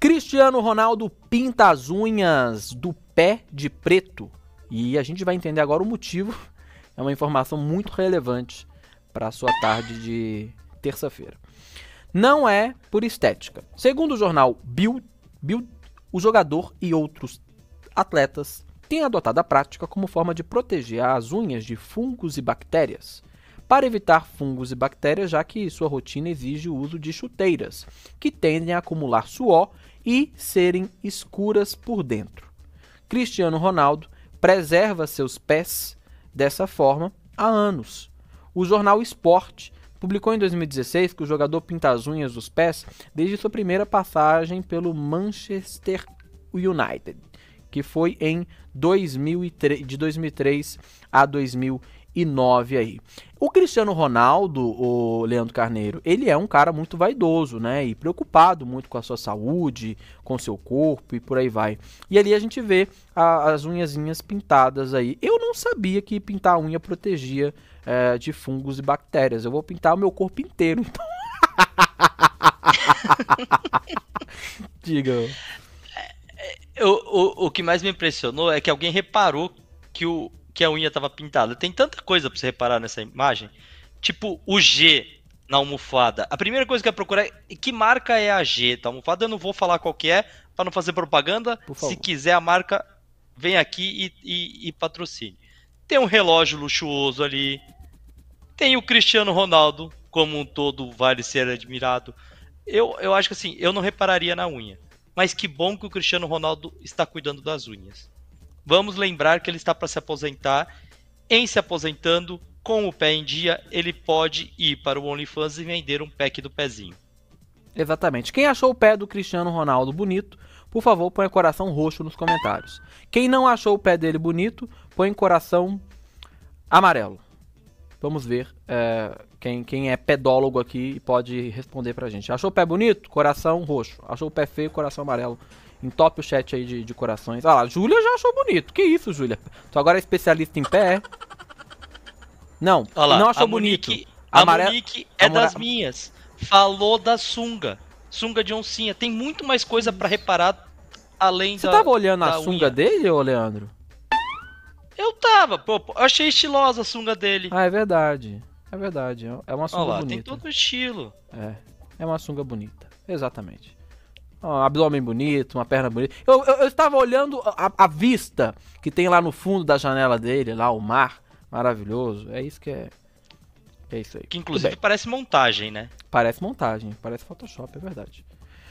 Cristiano Ronaldo pinta as unhas do pé de preto. E a gente vai entender agora o motivo. É uma informação muito relevante para a sua tarde de terça-feira. Não é por estética. Segundo o jornal Bild, o jogador e outros atletas têm adotado a prática como forma de proteger as unhas de fungos e bactérias. Para evitar fungos e bactérias, já que sua rotina exige o uso de chuteiras, que tendem a acumular suor e serem escuras por dentro. Cristiano Ronaldo preserva seus pés dessa forma há anos. O jornal Sport publicou em 2016 que o jogador pinta as unhas dos pés desde sua primeira passagem pelo Manchester United, que foi em 2003 a 2009 aí. O Cristiano Ronaldo, o Leandro Carneiro, ele é um cara muito vaidoso, né? E preocupado muito com a sua saúde, com seu corpo e por aí vai. E ali a gente vê as unhazinhas pintadas aí. Eu não sabia que pintar a unha protegia de fungos e bactérias. Eu vou pintar o meu corpo inteiro, então. Diga. O que mais me impressionou é que alguém reparou que a unha estava pintada. Tem tanta coisa para você reparar nessa imagem. Tipo, o G na almofada. A primeira coisa que eu ia procurar é que marca é a G da almofada. Eu não vou falar qual que é, para não fazer propaganda. Se quiser a marca, vem aqui e patrocine. Tem um relógio luxuoso ali. Tem o Cristiano Ronaldo, como um todo, vale ser admirado. Eu acho que assim, eu não repararia na unha. Mas que bom que o Cristiano Ronaldo está cuidando das unhas. Vamos lembrar que ele está para se aposentar. Em se aposentando, com o pé em dia, ele pode ir para o OnlyFans e vender um pack do pezinho. Exatamente. Quem achou o pé do Cristiano Ronaldo bonito, por favor, põe coração roxo nos comentários. Quem não achou o pé dele bonito, põe coração amarelo. Vamos ver quem é pedólogo aqui e pode responder pra gente. Achou o pé bonito? Coração roxo. Achou o pé feio? Coração amarelo. Entope o chat aí de corações. Ah lá, Júlia já achou bonito. Que isso, Júlia? Tu agora é especialista em pé? Não, olá, não achou bonito. Monique é das minhas. Falou da sunga. Sunga de oncinha. Tem muito mais coisa pra reparar além da... Você tava olhando a sunga dele, ô Leandro? Eu tava, pô. Eu achei estilosa a sunga dele. Ah, é verdade. É verdade. É uma sunga bonita. Tem todo o estilo. É uma sunga bonita. Exatamente. Um abdômen bonito, uma perna bonita. Eu estava olhando a vista que tem lá no fundo da janela dele, lá o mar, maravilhoso. É isso que é. É isso aí. Que inclusive parece montagem, né? Parece montagem, parece Photoshop, é verdade.